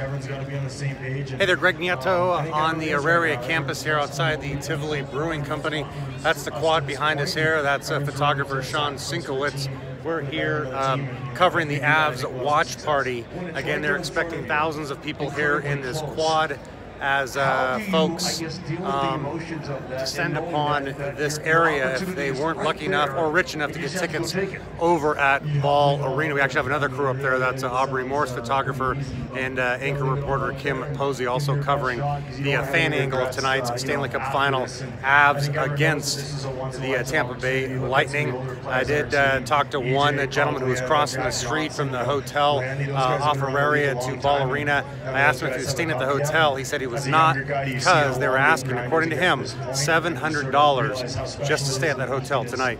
organized. Everyone's got to be on the same page. And, hey there, Greg Nieto on the Auraria campus here outside the Tivoli Brewing Company. That's the quad behind us here. That's photographer Sean Sinkowitz. We're here covering the Avs watch party. Again, they're expecting thousands of people here in this quad as folks descend upon this area if they weren't lucky enough or rich enough to get tickets over at Ball Arena. We actually have another crew up there. That's Aubrey Morris, photographer, and anchor reporter Kim Posey, also covering the fan angle of tonight's Stanley Cup Final, Avs against the Tampa Bay Lightning. I did talk to one gentleman who was crossing the street from the hotel off Auraria to Ball Arena. I asked him if he was staying at the hotel. He said he was not, because they were asking, according to him, $700 just to stay at that hotel tonight.